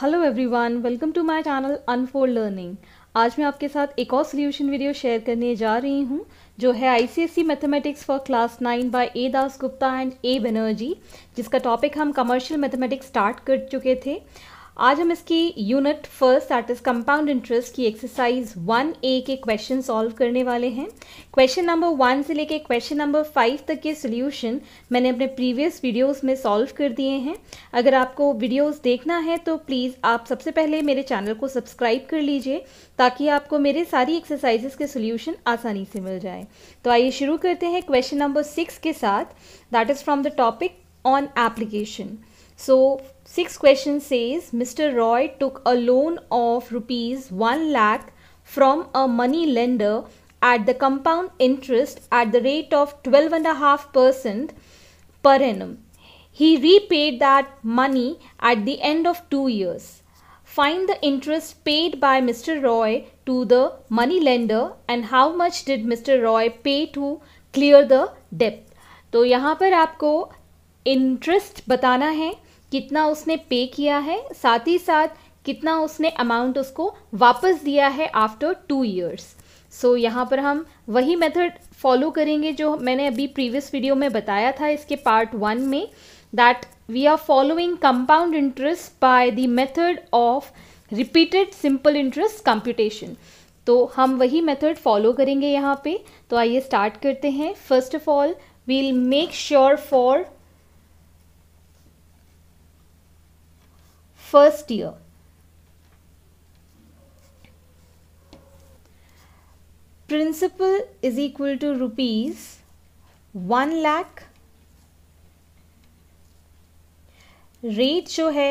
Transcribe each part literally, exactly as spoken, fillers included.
Hello everyone, welcome to my channel unfold learning. आज मैं आपके साथ एक और सॉल्यूशन वीडियो शेयर करने जा रही हूं, जो है ICSE mathematics for class nine by A Das Gupta and A Banerjee, जिसका टॉपिक हम कमर्शियल मैथमेटिक्स स्टार्ट कर चुके थे। आज हम इसकी unit first, that is compound interest की एक्सरसाइज वन ए के क्वेश्चन सॉल्व करने वाले हैं। क्वेश्चन नंबर वन से लेके क्वेश्चन नंबर फाइव तक के सॉल्यूशन मैंने अपने प्रीवियस वीडियोस में सॉल्व कर दिए हैं। अगर आपको वीडियोस देखना है तो प्लीज़ आप सबसे पहले मेरे चैनल को सब्सक्राइब कर लीजिए, ताकि आपको मेरे सारी एक्सरसाइजेस के सोल्यूशन आसानी से मिल जाए। तो आइए शुरू करते हैं क्वेश्चन नंबर सिक्स के साथ, that is from the topic on application. So, sixth question says, Mister Roy took a loan of rupees one lakh from a money lender at the compound interest at the rate of twelve and a half percent per annum. He repaid that money at the end of two years. Find the interest paid by Mister Roy to the money lender and how much did Mister Roy pay to clear the debt. तो यहाँ पर आपको interest बताना है, कितना उसने पे किया है, साथ ही साथ कितना उसने अमाउंट उसको वापस दिया है आफ्टर टू इयर्स। सो यहाँ पर हम वही मेथड फॉलो करेंगे जो मैंने अभी प्रीवियस वीडियो में बताया था इसके पार्ट वन में, that we are following compound interest by the method of repeated simple interest computation. तो हम वही मेथड फॉलो करेंगे यहाँ पे। तो आइए स्टार्ट करते हैं। First of all we'll make sure for first year principal is equal to rupees one lakh, rate जो है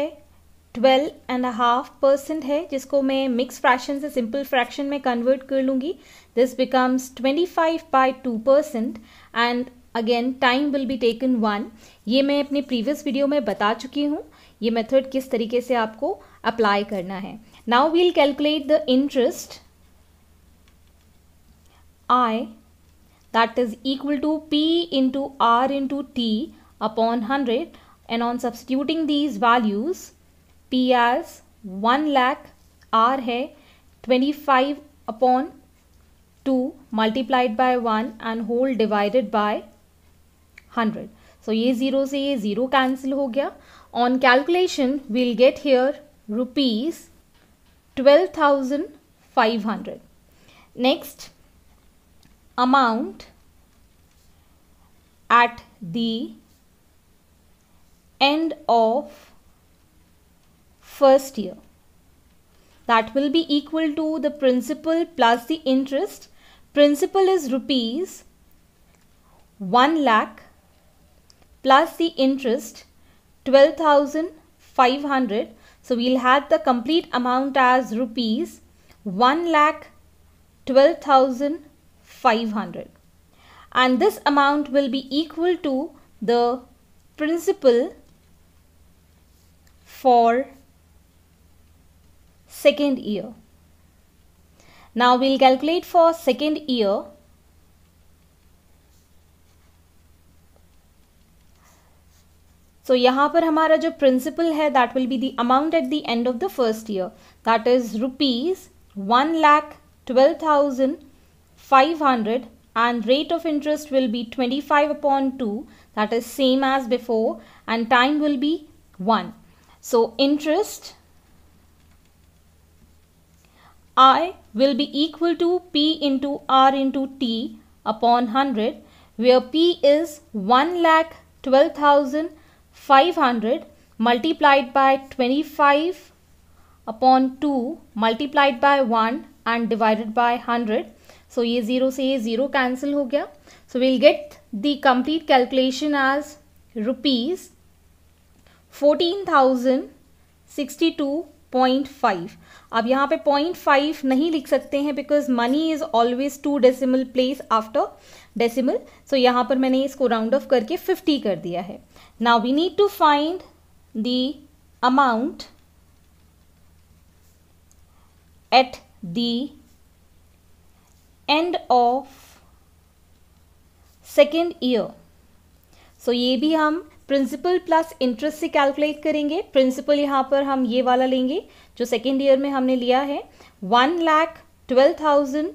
ट्वेल्व एंड हाफ परसेंट है, जिसको मैं मिक्स फ्रैक्शन से सिंपल फ्रैक्शन में कन्वर्ट कर लूँगी। This becomes twenty five by two percent and again time will be taken one. ये मैं अपने प्रीवियस वीडियो में बता चुकी हूँ ये मेथड किस तरीके से आपको अप्लाई करना है। Now we'll calculate the interest I, that is equal to P into R into T upon hundred, and on substituting these values, P as one lakh, R है twenty five upon two multiplied by one and whole divided by hundred. So ये zero से ये zero cancel हो गया। On calculation, we'll get here rupees twelve thousand five hundred. Next, amount at the end of first year, that will be equal to the principal plus the interest. Principal is rupees one lakh plus the interest twelve thousand five hundred. So we'll have the complete amount as rupees one lakh twelve thousand five hundred, and this amount will be equal to the principal for second year. Now we'll calculate for second year. So so, यहाँ पर हमारा जो principal है, that will be the amount at the end of the first year, that is rupees one lakh twelve thousand five hundred and rate of interest will be twenty five upon two, that is same as before, and time will be one. So interest I will be equal to P into R into T upon hundred, where P is one lakh twelve thousand five hundred multiplied by twenty-five upon two multiplied by one and divided by one hundred. So ये zero से ये zero cancel हो गया. So we'll get the complete calculation as rupees fourteen thousand sixty-two point five. अब यहाँ पे zero point five नहीं लिख सकते हैं, because money is always two decimal place after decimal. So यहाँ पर मैंने इसको round off करके fifty कर दिया है. Now we need to find the amount at the end of second year. So ये भी हम प्रिंसिपल प्लस इंटरेस्ट से कैलकुलेट करेंगे। प्रिंसिपल यहाँ पर हम ये वाला लेंगे जो सेकेंड ईयर में हमने लिया है, one lakh twelve thousand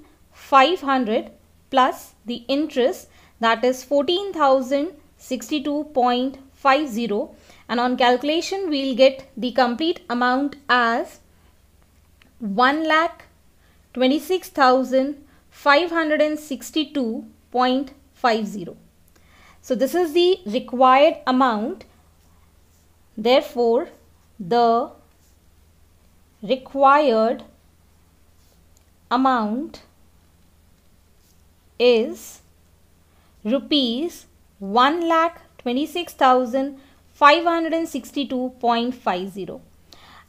five hundred plus the interest that is fourteen thousand sixty two point five zero and on calculation we'll get the complete amount as one lakh twenty six thousand five hundred and sixty two point five zero. So this is the required amount. Therefore, the required amount is rupees one lakh twenty six thousand five hundred sixty-two point five zero,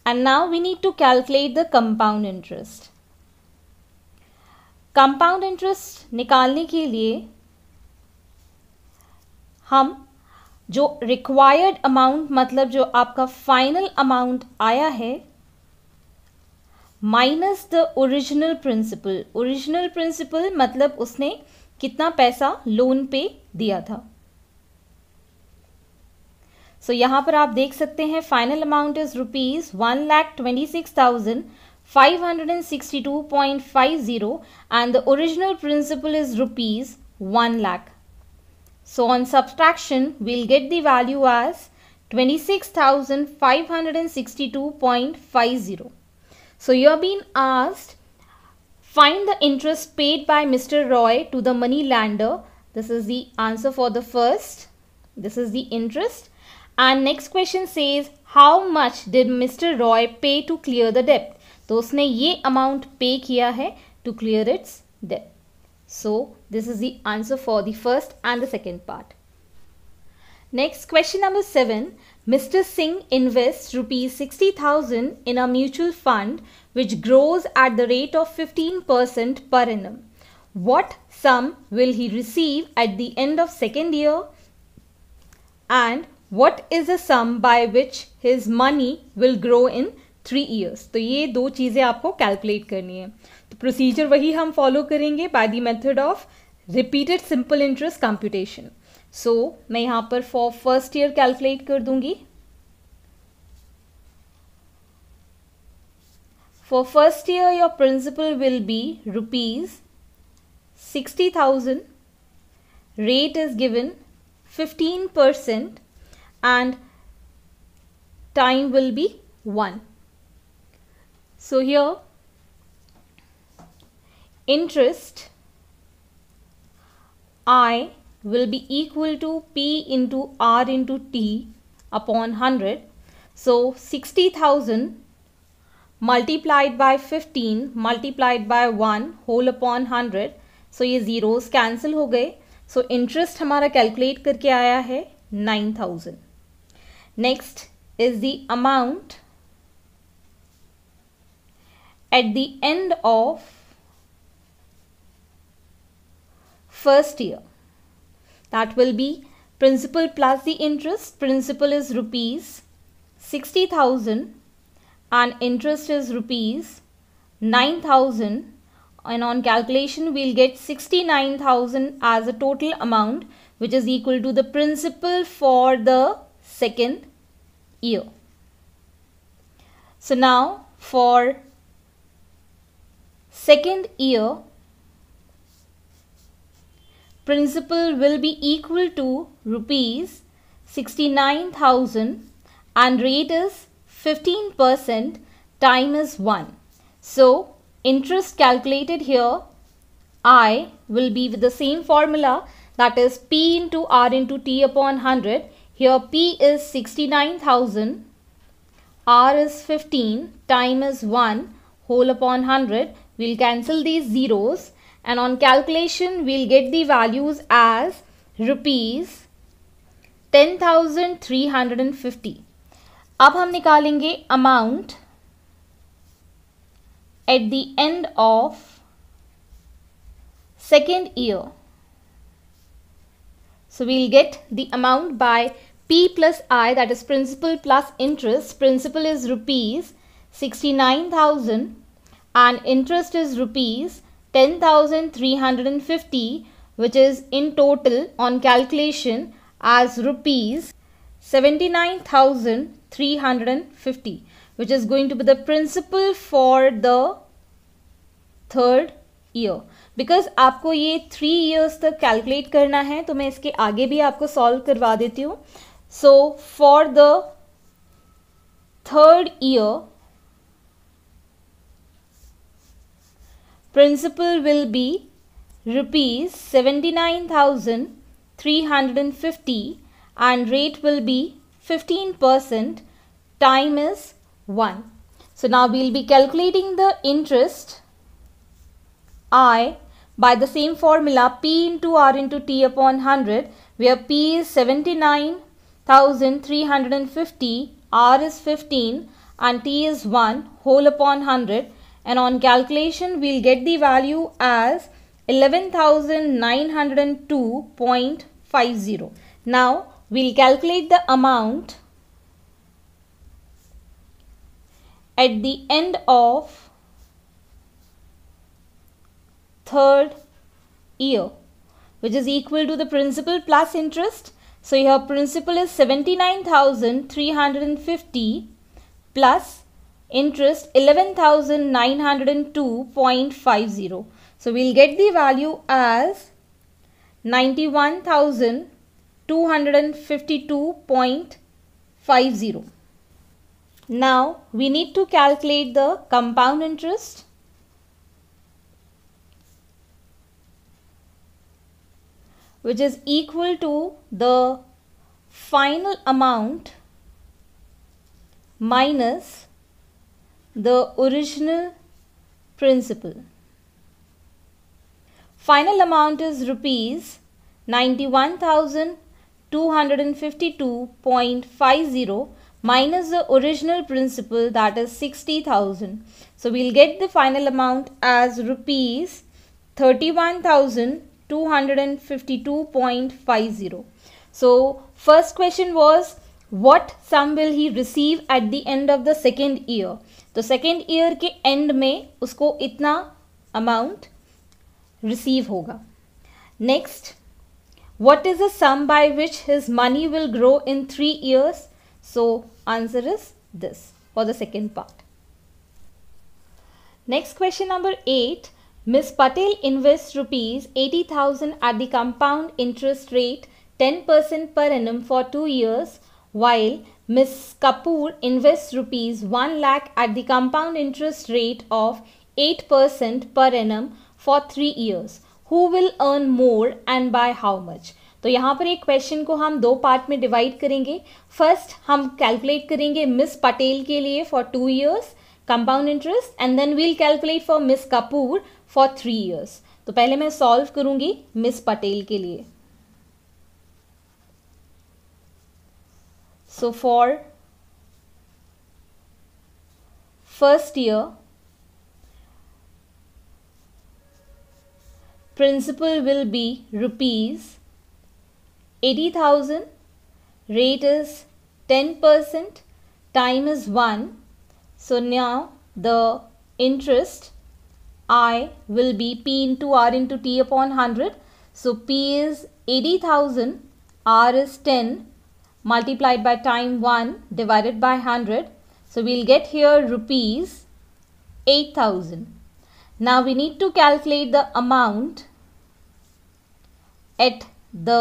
and now we need to calculate the compound interest. Compound interest निकालने के लिए हम जो required amount मतलब जो आपका final amount आया है minus the original principal. Original principal मतलब उसने कितना पैसा loan पे दिया था। सो so, यहाँ पर आप देख सकते हैं final amount is rupees one lakh twenty six thousand five hundred and sixty two point five zero and the original principal is rupees one lakh. So on subtraction we'll get the value as twenty six thousand five hundred and sixty two point five zero. So you have been asked find the interest paid by mister Roy to the money lender. This is the answer for the first, this is the interest. And next question says how much did Mister Roy pay to clear the debt? तो उसने ये amount pay किया है to clear its debt. So this is the answer for the first and the second part. Next question number seven. Mister Singh invests rupees sixty thousand in a mutual fund which grows at the rate of fifteen percent per annum. What sum will he receive at the end of second year? And What is the sum by which his money will grow in three years? तो ये दो चीज़ें आपको calculate करनी है। तो procedure वही हम फॉलो करेंगे by the method of repeated simple interest computation. So मैं यहाँ पर फॉर फर्स्ट ईयर कैलकुलेट कर दूंगी। For first year your principal will be rupees sixty thousand, rate is given fifteen percent and time will be one. So here interest I will be equal to P into R into T upon one hundred. So sixty thousand multiplied by fifteen multiplied by one whole upon one hundred. So ये zeros cancel हो गए. So interest हमारा calculate करके आया है nine thousand. Next is the amount at the end of first year. That will be principal plus the interest. Principal is rupees sixty thousand, and interest is rupees nine thousand. And on calculation, we'll get sixty nine thousand as a total amount, which is equal to the principal for the second year. So now for second year, principal will be equal to rupees sixty-nine thousand, and rate is fifteen percent. Time is one. So interest calculated here, I will be with the same formula, that is P into R into T upon one hundred. Here P is sixty-nine thousand, R is fifteen, time is one, whole upon one hundred. We'll cancel these zeros, and on calculation we'll get the values as rupees ten thousand three hundred fifty. अब हम निकालेंगे amount at the end of second year. So we'll get the amount by P plus I, that is principal plus interest. Principal is rupees sixty-nine thousand, and interest is rupees ten thousand three hundred and fifty, which is in total on calculation as rupees seventy-nine thousand three hundred fifty, which is going to be the principal for the third year. Because आपको ये three years तक calculate करना है, तो मैं इसके आगे भी आपको सॉल्व करवा देती हूँ. So for the third year principal will be rupees seventy-nine thousand three hundred fifty and rate will be fifteen percent. Time is one. So now we'll be calculating the interest I by the same formula P into R into T upon one hundred, where P is seventy-nine thousand three hundred fifty, R is fifteen and T is one whole upon one hundred. And on calculation, we'll get the value as eleven thousand nine hundred two point five zero. Now we'll calculate the amount at the end of third year, which is equal to the principal plus interest. So here principal is seventy-nine thousand three hundred fifty plus interest eleven thousand nine hundred two point five zero. So we'll get the value as ninety-one thousand two hundred fifty-two point five zero. Now we need to calculate the compound interest. Which is equal to the final amount minus the original principal. Final amount is rupees ninety-one thousand two hundred fifty-two point five zero minus the original principal, that is sixty thousand. So we'll get the final amount as rupees thirty-one thousand two hundred fifty-two point five zero. So first question was, what sum will he receive at the end of the second year? तो second year के end में उसको इतना amount receive होगा. Next, what is the sum by which his money will grow in three years? So answer is this for the second part. Next question number eight. Miss Patel invest rupees eighty thousand at the compound interest rate ten percent per annum for two years, while Miss Kapoor invests rupees one lakh at the compound interest rate of eight percent per annum for three years. Who will earn more and by how much? तो यहाँ पर एक question को हम दो part में divide करेंगे. First हम कैलकुलेट करेंगे मिस पटेल के लिए for two years compound interest, and then we'll calculate for miss Kapoor for three years. तो पहले मैं सॉल्व करूँगी मिस पटेल के लिए. So for first year, principal will be rupees eighty thousand. Rate is ten percent. Time is one. So now the interest I will be P into R into T upon hundred. So P is eighty thousand. R is ten. Multiplied by time one divided by one hundred. So we'll get here rupees eight thousand. Now we need to calculate the amount at the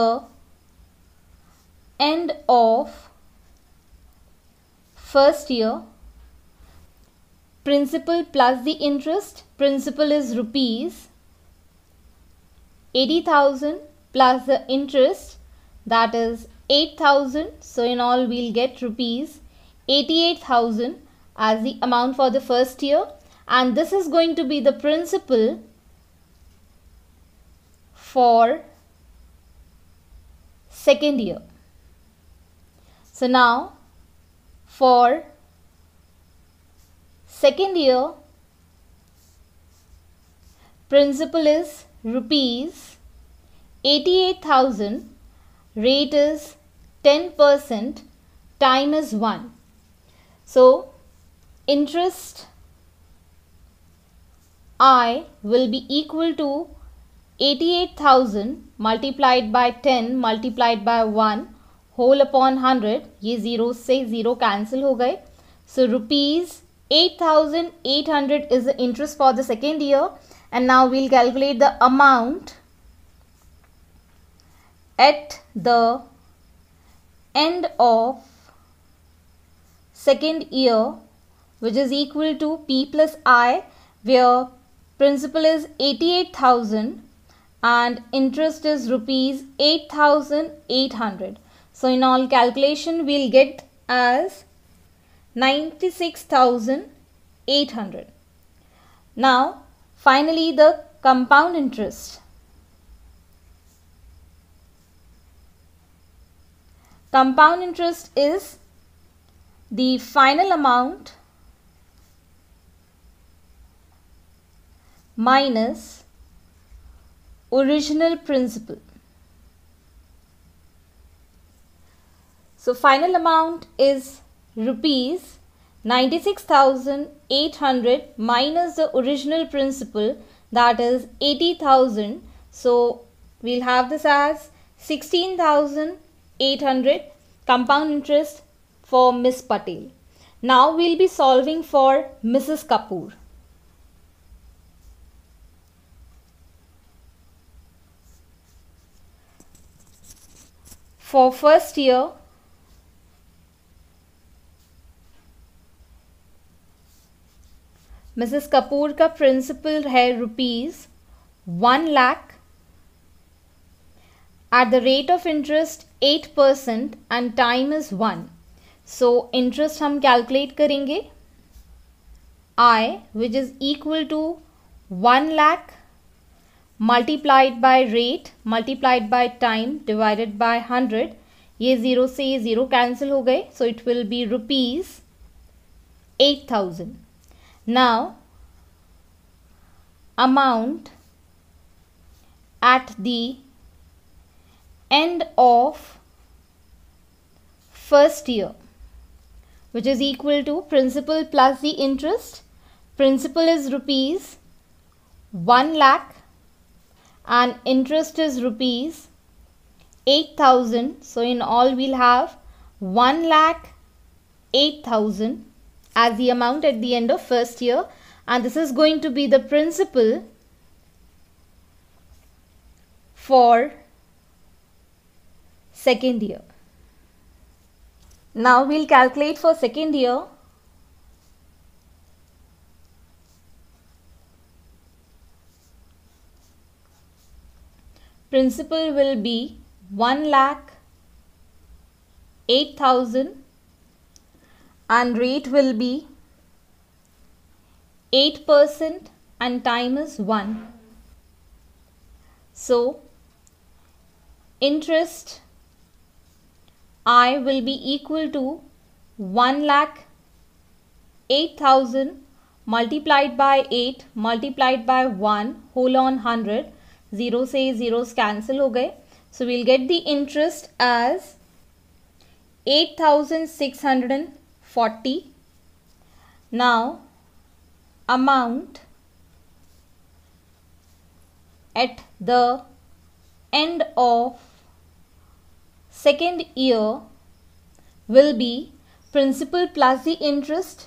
end of first year. Principal plus the interest. Principal is rupees eighty thousand plus the interest, that is eight thousand. So in all we'll get rupees eighty-eight thousand as the amount for the first year, and this is going to be the principal for second year. So now for second year, principal is rupees eighty-eight thousand. Rate is ten percent, time is one. So interest I will be equal to eighty-eight thousand multiplied by ten multiplied by one whole upon hundred, ये zero से zero cancel हो गए. So rupees eight thousand eight hundred is the interest for the second year. And now we'll calculate the amount at the end of second year, which is equal to P plus I, where principal is eighty-eight thousand and interest is rupees eight thousand eight hundred. So in all calculation we'll get as ninety-six thousand eight hundred. Now finally the compound interest. Compound interest is the final amount minus original principal. So final amount is rupees ninety-six thousand eight hundred minus the original principal, that is eighty thousand. So we'll have this as sixteen thousand eight hundred compound interest for Miss Patel. Now we'll be solving for Missus Kapoor. For first year, Missus Kapoor का principal है rupees one lakh. At the rate of interest eight percent and time is one. So interest हम calculate करेंगे. I, which is equal to one lakh multiplied by rate multiplied by time divided by one hundred. ये zero से ये zero cancel हो गए. So it will be rupees eight thousand. Now amount at the end of first year, which is equal to principal plus the interest. Principal is rupees one lakh and interest is rupees eight thousand. So in all we'll have one lakh eight thousand as the amount at the end of first year, and this is going to be the principal for second year. Now we'll calculate for second year. Principal will be one lakh eight thousand and rate will be eight percent and time is one. So interest I will be equal to one lakh eight thousand multiplied by eight multiplied by one whole on one hundred. Zero से zeros cancel हो गए. So we'll get the interest as eight thousand six hundred forty. Now amount at the end of second year will be principal plus the interest.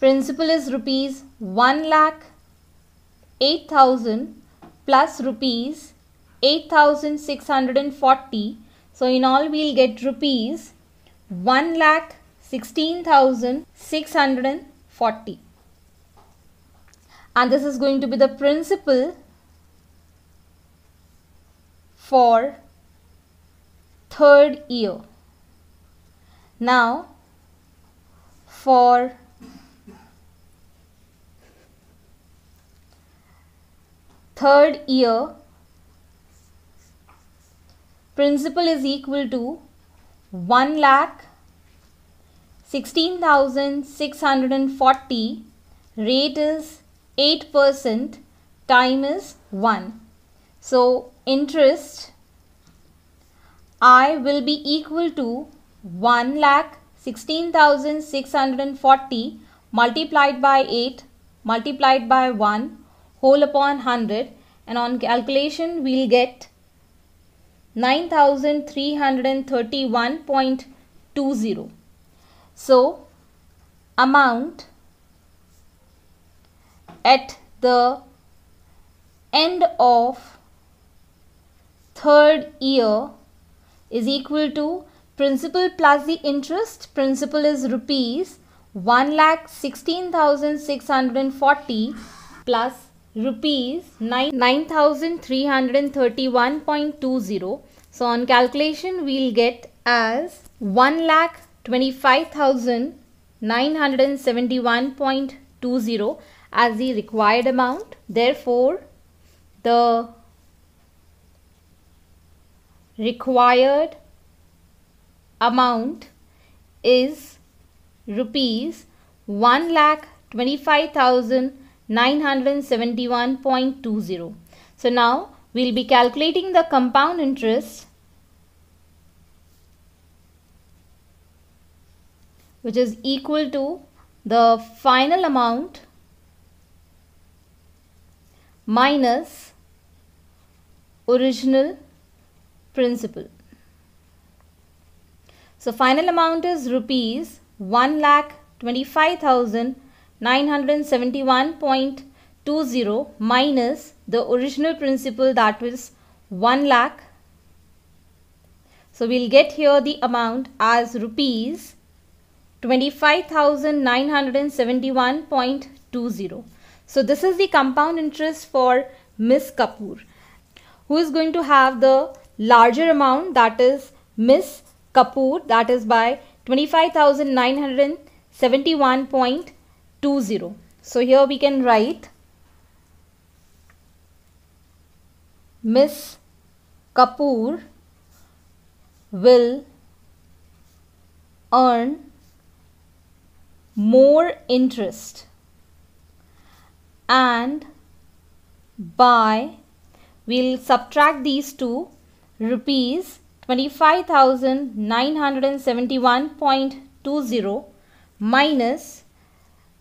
Principal is rupees one lakh eight thousand plus rupees eight thousand six hundred forty. So in all we'll get rupees one lakh sixteen thousand six hundred forty. And this is going to be the principal for third year. Now for third year, principal is equal to one lakh sixteen thousand six hundred and forty. Rate is eight percent. Time is one. So interest I will be equal to one lakh sixteen thousand six hundred and forty multiplied by eight multiplied by one whole upon hundred, and on calculation we'll get nine thousand three hundred thirty-one point two zero. So, amount at the end of third year is equal to principal plus the interest. Principal is rupees one lakh sixteen thousand six hundred forty plus rupees nine thousand three hundred thirty-one point two zero. So on calculation we'll get as one lakh twenty-five thousand nine hundred seventy-one point two zero as the required amount. Therefore, the required amount is rupees one lakh twenty-five thousand nine hundred seventy-one point two zero. So now we'll be calculating the compound interest, which is equal to the final amount minus original principal. So final amount is rupees one lakh twenty-five thousand nine hundred seventy-one point two zero minus the original principal, that is one lakh. So we'll get here the amount as rupees twenty-five thousand nine hundred seventy-one point two zero. So this is the compound interest for Miss Kapoor, who is going to have the larger amount, that is Miss Kapoor, that is by twenty-five thousand nine hundred seventy-one point two zero. So here we can write Miss Kapoor will earn more interest, and by we'll subtract these two, rupees twenty-five thousand nine hundred seventy-one point two zero minus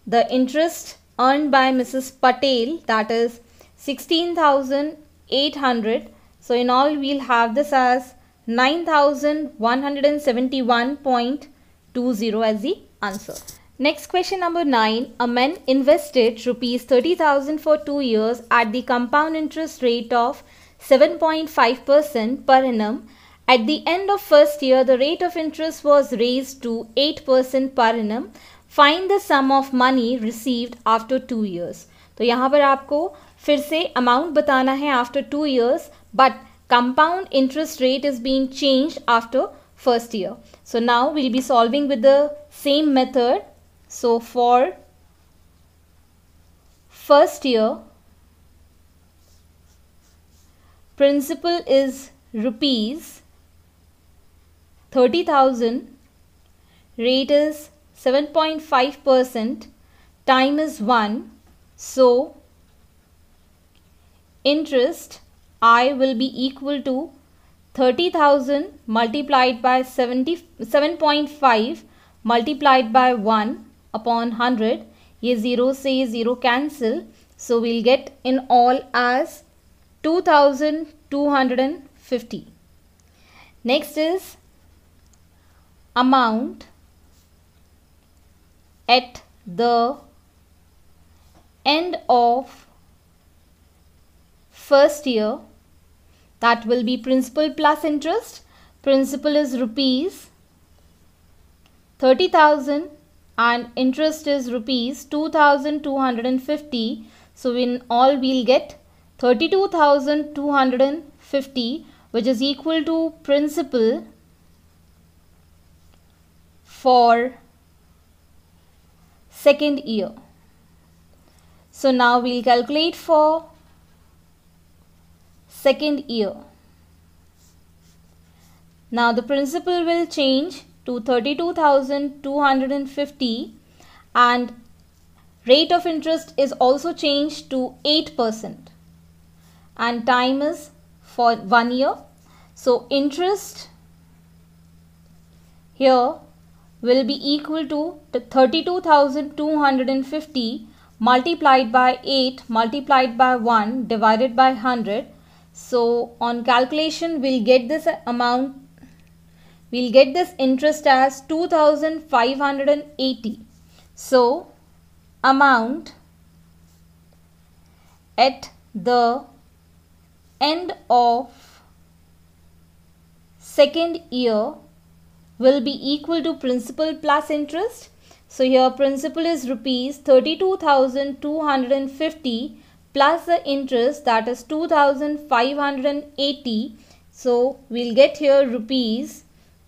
the interest earned by Missus Patel, that is sixteen thousand eight hundred. So in all we'll have this as nine thousand one hundred seventy-one point two zero as the answer. Next question number nine. A man invested rupees thirty thousand for two years at the compound interest rate of seven point five percent per annum. At the end of first year, the rate of interest was raised to eight percent per annum. Find the sum of money received after two years. तो यहाँ पर आपको फिर से amount बताना है after two years, but compound interest rate is being changed after first year. So now we'll be solving with the same method. So for first year, principal is rupees thirty thousand, rate is seven point five percent, time is one, so interest I will be equal to thirty thousand multiplied by seventy-seven point five multiplied by one upon one hundred. ये zero से zero cancel, so we'll get in all as two thousand two hundred fifty. Next is amount at the end of first year, that will be principal plus interest. Principal is rupees thirty thousand and interest is rupees two thousand two hundred fifty. So in all we'll get thirty-two thousand two hundred fifty, which is equal to principal for second year. So now we'll calculate for second year. Now the principal will change to thirty-two thousand two hundred fifty and rate of interest is also changed to eight percent and time is for one year. So interest here will be equal to thirty-two thousand two hundred fifty multiplied by eight multiplied by one divided by one hundred. So on calculation, we'll get this amount. We'll get this interest as two thousand five hundred eighty. So amount at the end of second year will be equal to principal plus interest. So here principal is rupees thirty-two thousand two hundred fifty plus the interest, that is two thousand five hundred eighty. So we'll get here rupees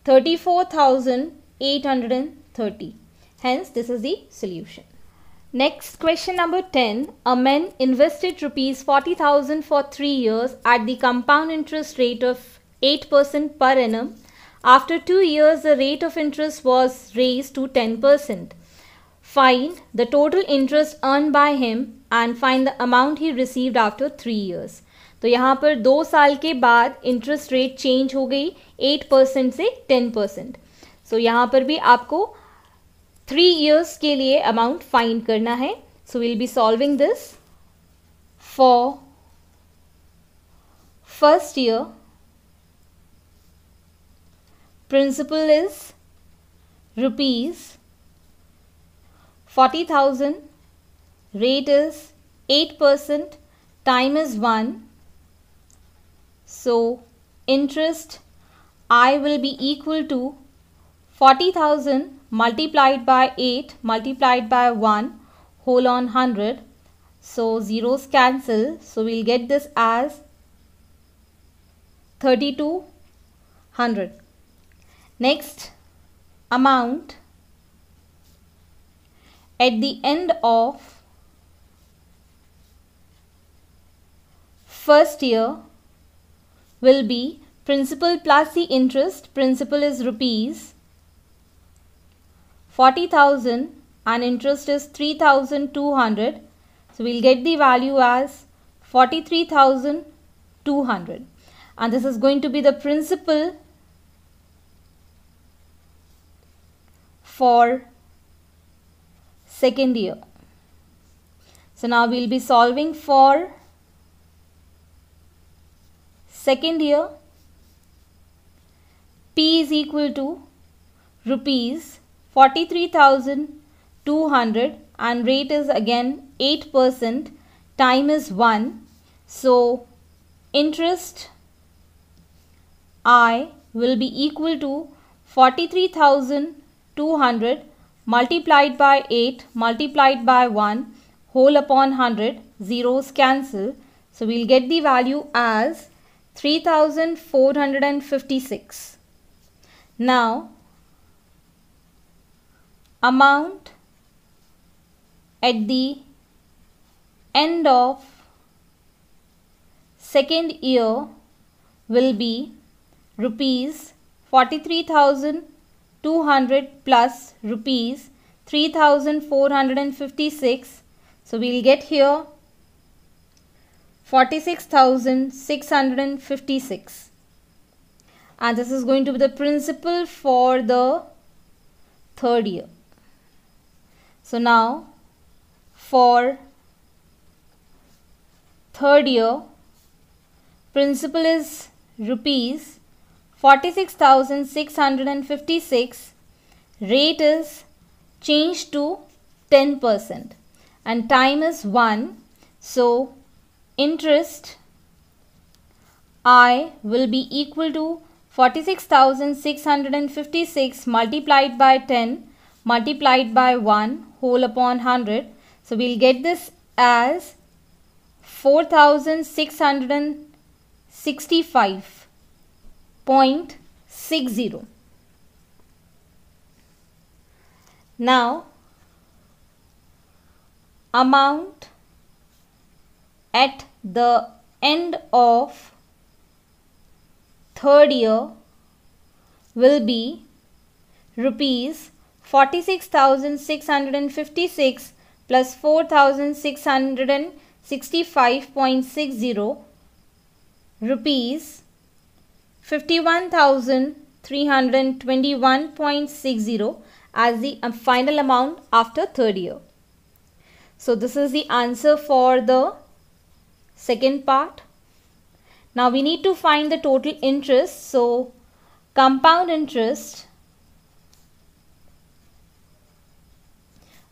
thirty-four thousand eight hundred thirty. Hence this is the solution. Next, question number ten. A man invested rupees forty thousand for three years at the compound interest rate of eight percent per annum. After two years, the rate of interest was raised to ten percent. Find the total interest earned by him and find the amount he received after three years. तो यहाँ पर दो साल के बाद interest rate change हो गई eight percent से ten परसेंट. सो so यहाँ पर भी आपको थ्री इयर्स के लिए अमाउंट फाइंड करना है. So we'll be solving this for first year. Principal is rupees forty thousand. Rate is eight percent. Time is one. So interest I will be equal to forty thousand multiplied by eight multiplied by one whole on hundred. So zeros cancel. So we'll get this as thirty-two hundred. Next, amount at the end of first year will be principal plus the interest. Principal is rupees forty thousand and interest is three thousand two hundred. So we'll get the value as forty-three thousand two hundred. And this is going to be the principal for second year. So now we'll be solving for second year. P is equal to rupees forty-three thousand two hundred and rate is again eight percent. Time is one. So interest I will be equal to forty-three thousand two hundred multiplied by eight multiplied by one whole upon hundred. Zeros cancel. So we'll get the value as three thousand four hundred fifty-six. Now amount at the end of second year will be rupees forty-three thousand Two hundred plus rupees three thousand four hundred and fifty-six. So we'll get here forty-six thousand six hundred and fifty-six, and this is going to be the principal for the third year. So now for third year, principal is rupees forty-six thousand six hundred fifty-six, rate is changed to ten percent and time is one. So interest I will be equal to forty-six thousand six hundred fifty-six multiplied by ten multiplied by one whole upon hundred. So we'll get this as four thousand six hundred sixty-five. point six zero. Now amount at the end of third year will be rupees forty-six thousand six hundred fifty-six plus four thousand six hundred sixty-five point six zero rupees fifty-one thousand three hundred twenty-one point six zero as the final amount after third year. So this is the answer for the second part. Now we need to find the total interest. So compound interest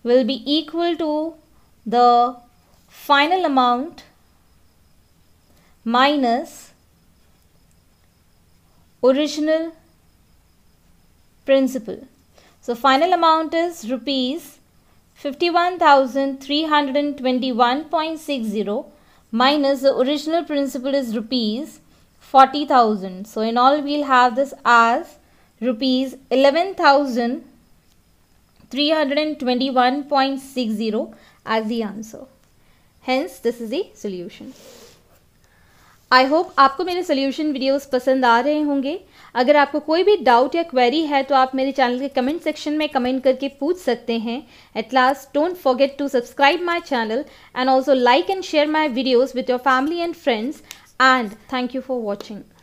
will be equal to the final amount minus original principal. So final amount is rupees fifty-one thousand three hundred twenty-one point six zero minus the original principal is rupees forty thousand. So in all we'll have this as rupees eleven thousand three hundred twenty-one point six zero as the answer. Hence this is the solution. I hope आपको मेरे solution videos पसंद आ रहे होंगे. अगर आपको कोई भी doubt या क्वेरी है तो आप मेरे चैनल के कमेंट सेक्शन में कमेंट करके पूछ सकते हैं. At last, don't forget to subscribe my channel and also like and share my videos with your family and friends. And thank you for watching.